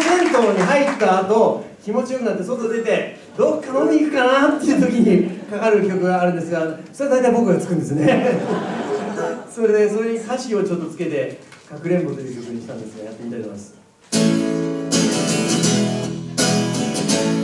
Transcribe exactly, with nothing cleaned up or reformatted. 銭湯に入った後気持ちよくなって外出てどっか飲みに行くかなっていう時にかかる曲があるんですが、それは大体僕が作るんですねそれでそれに歌詞をちょっとつけて「かくれんぼ」という曲にしたんですが、やってみたいと思います。